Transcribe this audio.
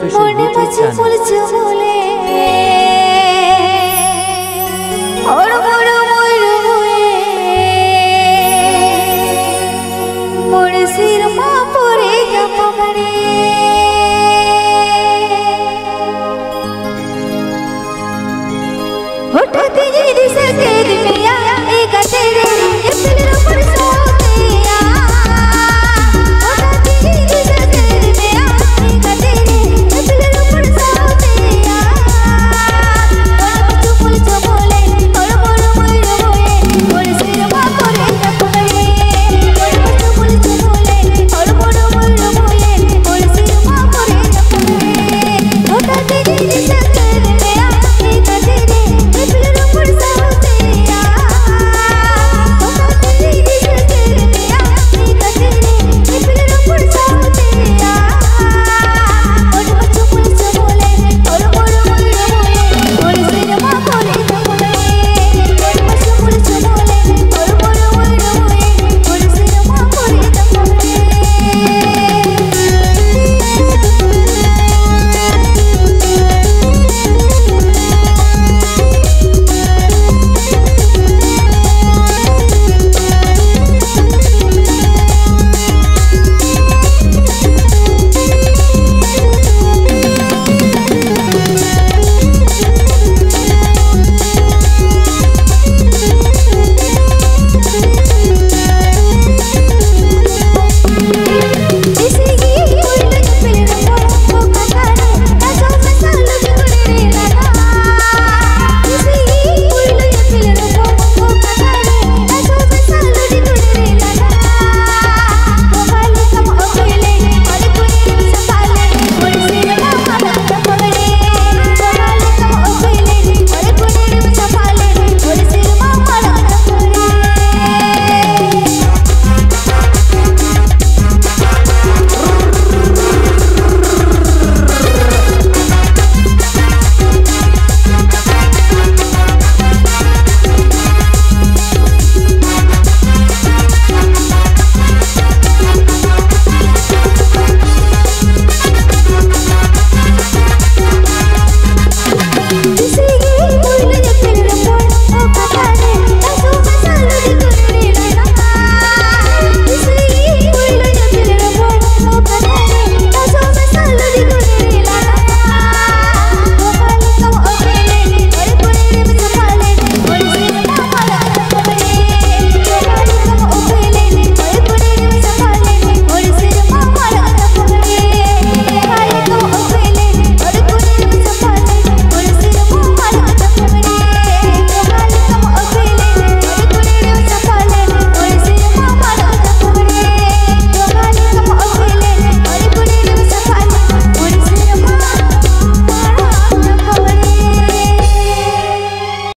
في شبوتي.